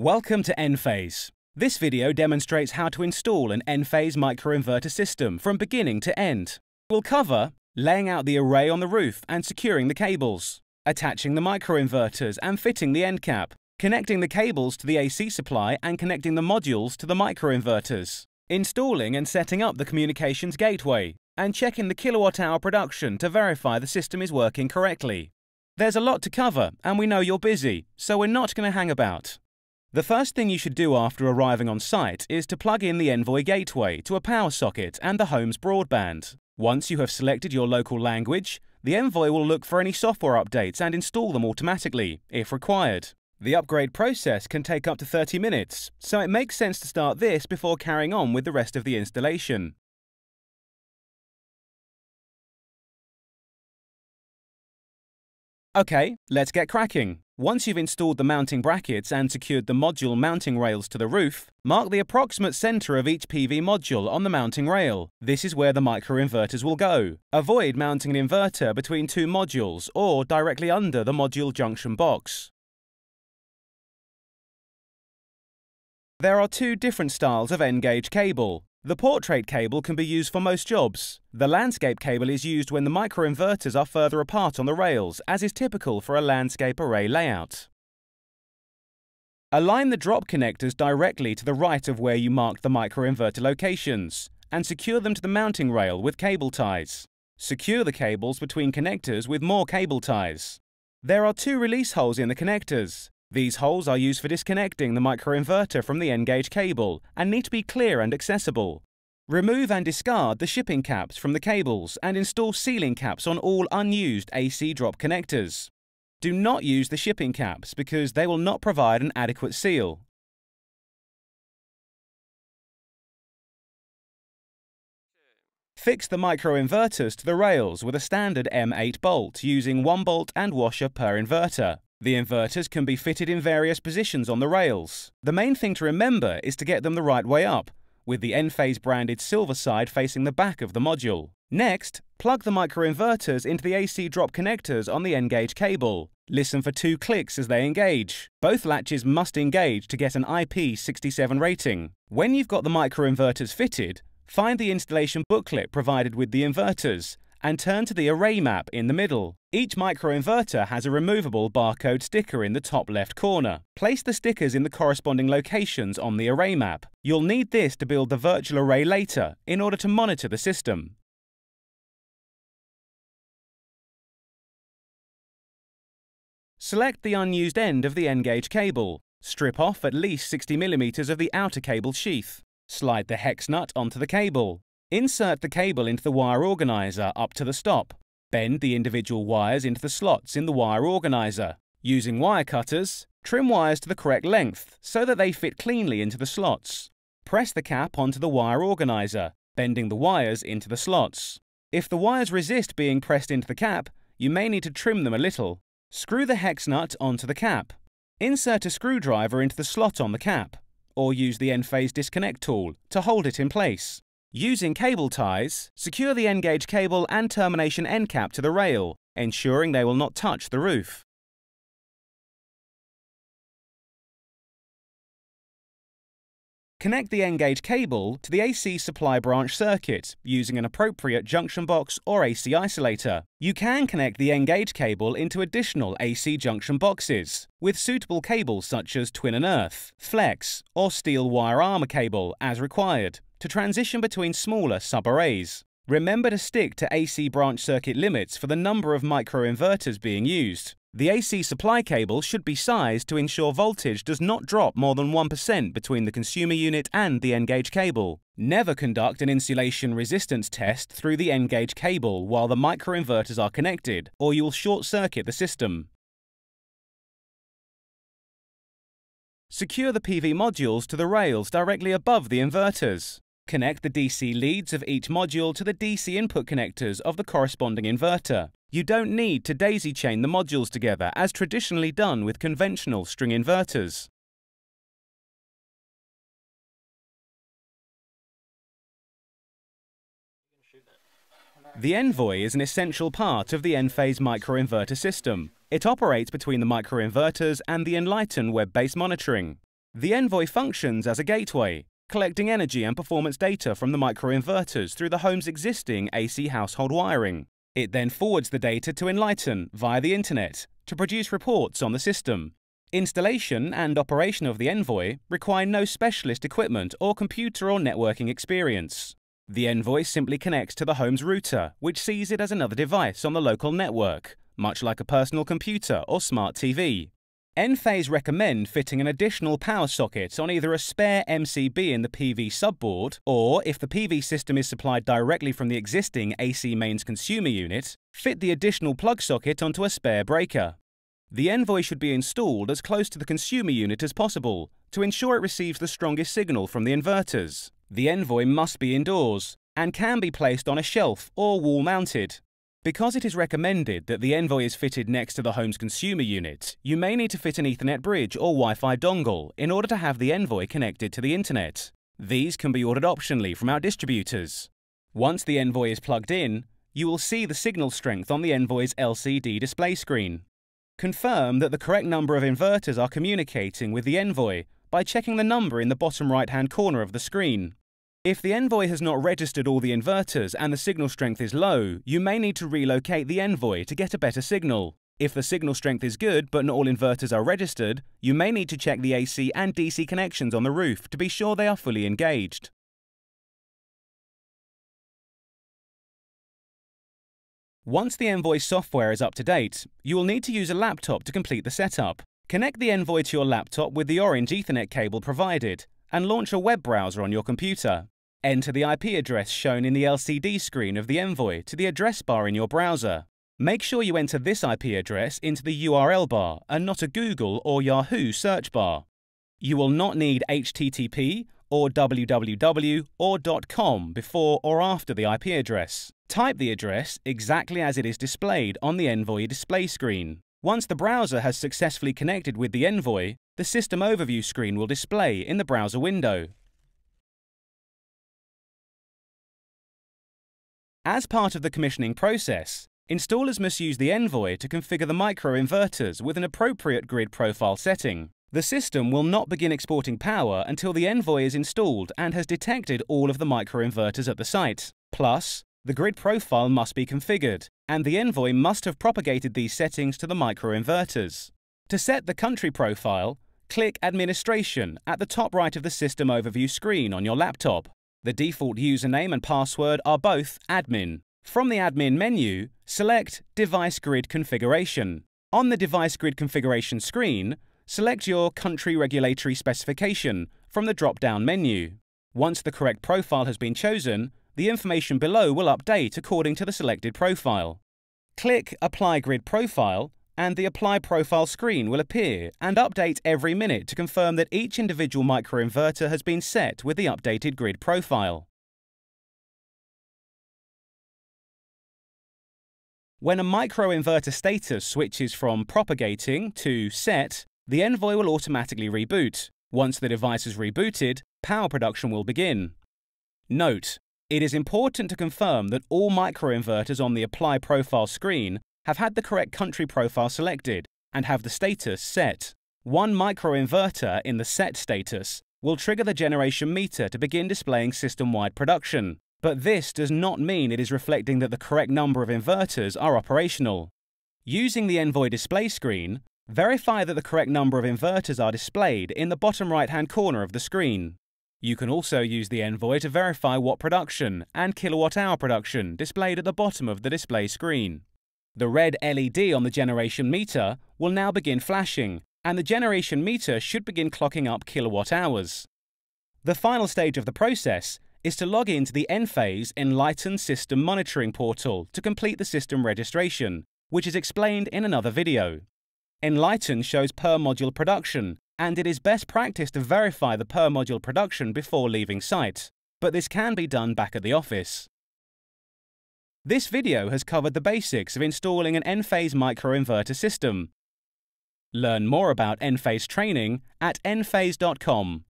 Welcome to Enphase. This video demonstrates how to install an Enphase microinverter system from beginning to end. We'll cover laying out the array on the roof and securing the cables, attaching the microinverters and fitting the end cap, connecting the cables to the AC supply and connecting the modules to the microinverters, installing and setting up the communications gateway, and checking the kilowatt-hour production to verify the system is working correctly. There's a lot to cover and we know you're busy, so we're not going to hang about. The first thing you should do after arriving on site is to plug in the Envoy gateway to a power socket and the home's broadband. Once you have selected your local language, the Envoy will look for any software updates and install them automatically, if required. The upgrade process can take up to 30 minutes, so it makes sense to start this before carrying on with the rest of the installation. Okay, let's get cracking. Once you've installed the mounting brackets and secured the module mounting rails to the roof, mark the approximate center of each PV module on the mounting rail. This is where the microinverters will go. Avoid mounting an inverter between two modules or directly under the module junction box. There are two different styles of N-gauge cable. The portrait cable can be used for most jobs. The landscape cable is used when the microinverters are further apart on the rails, as is typical for a landscape array layout. Align the drop connectors directly to the right of where you marked the microinverter locations, and secure them to the mounting rail with cable ties. Secure the cables between connectors with more cable ties. There are two release holes in the connectors. These holes are used for disconnecting the microinverter from the N-gauge cable and need to be clear and accessible. Remove and discard the shipping caps from the cables and install sealing caps on all unused AC drop connectors. Do not use the shipping caps because they will not provide an adequate seal. Fix the microinverters to the rails with a standard M8 bolt using 1 bolt and washer per inverter. The inverters can be fitted in various positions on the rails. The main thing to remember is to get them the right way up, with the Enphase branded silver side facing the back of the module. Next, plug the microinverters into the AC drop connectors on the N-gauge cable. Listen for 2 clicks as they engage. Both latches must engage to get an IP67 rating. When you've got the microinverters fitted, find the installation booklet provided with the inverters and turn to the array map in the middle. Each microinverter has a removable barcode sticker in the top left corner. Place the stickers in the corresponding locations on the array map. You'll need this to build the virtual array later in order to monitor the system. Select the unused end of the N-gauge cable. Strip off at least 60 mm of the outer cable sheath. Slide the hex nut onto the cable. Insert the cable into the wire organizer up to the stop. Bend the individual wires into the slots in the wire organizer. Using wire cutters, trim wires to the correct length so that they fit cleanly into the slots. Press the cap onto the wire organizer, bending the wires into the slots. If the wires resist being pressed into the cap, you may need to trim them a little. Screw the hex nut onto the cap. Insert a screwdriver into the slot on the cap, or use the Enphase disconnect tool to hold it in place. Using cable ties, secure the N-gauge cable and termination end cap to the rail, ensuring they will not touch the roof. Connect the N-gauge cable to the AC supply branch circuit using an appropriate junction box or AC isolator. You can connect the N-gauge cable into additional AC junction boxes with suitable cables such as twin and earth, flex, or steel wire armor cable as required, to transition between smaller sub-arrays. Remember to stick to AC branch circuit limits for the number of microinverters being used. The AC supply cable should be sized to ensure voltage does not drop more than 1% between the consumer unit and the N-gauge cable. Never conduct an insulation resistance test through the N-gauge cable while the microinverters are connected, or you will short-circuit the system. Secure the PV modules to the rails directly above the inverters. Connect the DC leads of each module to the DC input connectors of the corresponding inverter. You don't need to daisy chain the modules together as traditionally done with conventional string inverters. The Envoy is an essential part of the Enphase microinverter system. It operates between the microinverters and the Enlighten web-based monitoring. The Envoy functions as a gateway, collecting energy and performance data from the microinverters through the home's existing AC household wiring. It then forwards the data to Enlighten via the internet to produce reports on the system. Installation and operation of the Envoy require no specialist equipment or computer or networking experience. The Envoy simply connects to the home's router, which sees it as another device on the local network, much like a personal computer or smart TV. Enphase recommend fitting an additional power socket on either a spare MCB in the PV subboard, or if the PV system is supplied directly from the existing AC mains consumer unit, fit the additional plug socket onto a spare breaker. The Envoy should be installed as close to the consumer unit as possible to ensure it receives the strongest signal from the inverters. The Envoy must be indoors and can be placed on a shelf or wall-mounted. Because it is recommended that the Envoy is fitted next to the home's consumer unit, you may need to fit an Ethernet bridge or Wi-Fi dongle in order to have the Envoy connected to the internet. These can be ordered optionally from our distributors. Once the Envoy is plugged in, you will see the signal strength on the Envoy's LCD display screen. Confirm that the correct number of inverters are communicating with the Envoy by checking the number in the bottom right-hand corner of the screen. If the Envoy has not registered all the inverters and the signal strength is low, you may need to relocate the Envoy to get a better signal. If the signal strength is good but not all inverters are registered, you may need to check the AC and DC connections on the roof to be sure they are fully engaged. Once the Envoy software is up to date, you will need to use a laptop to complete the setup. Connect the Envoy to your laptop with the orange Ethernet cable provided and launch a web browser on your computer. Enter the IP address shown in the LCD screen of the Envoy to the address bar in your browser. Make sure you enter this IP address into the URL bar and not a Google or Yahoo search bar. You will not need HTTP or www or .com before or after the IP address. Type the address exactly as it is displayed on the Envoy display screen. Once the browser has successfully connected with the Envoy, the system overview screen will display in the browser window. As part of the commissioning process, installers must use the Envoy to configure the microinverters with an appropriate grid profile setting. The system will not begin exporting power until the Envoy is installed and has detected all of the microinverters at the site. Plus, the grid profile must be configured, and the Envoy must have propagated these settings to the microinverters. To set the country profile, click Administration at the top right of the System Overview screen on your laptop. The default username and password are both Admin. From the Admin menu, select Device Grid Configuration. On the Device Grid Configuration screen, select your Country Regulatory Specification from the drop-down menu. Once the correct profile has been chosen, the information below will update according to the selected profile. Click Apply Grid Profile and the Apply Profile screen will appear and update every minute to confirm that each individual microinverter has been set with the updated grid profile. When a microinverter status switches from propagating to set, the Envoy will automatically reboot. Once the device is rebooted, power production will begin. Note: it is important to confirm that all microinverters on the Apply Profile screen have had the correct country profile selected and have the status set. One microinverter in the set status will trigger the generation meter to begin displaying system-wide production, but this does not mean it is reflecting that the correct number of inverters are operational. Using the Envoy display screen, verify that the correct number of inverters are displayed in the bottom right-hand corner of the screen. You can also use the Envoy to verify watt production and kilowatt-hour production displayed at the bottom of the display screen. The red LED on the generation meter will now begin flashing, and the generation meter should begin clocking up kilowatt-hours. The final stage of the process is to log into the Enphase Enlighten System Monitoring Portal to complete the system registration, which is explained in another video. Enlighten shows per-module production, and it is best practice to verify the per-module production before leaving site, but this can be done back at the office. This video has covered the basics of installing an Enphase microinverter system. Learn more about Enphase training at enphase.com.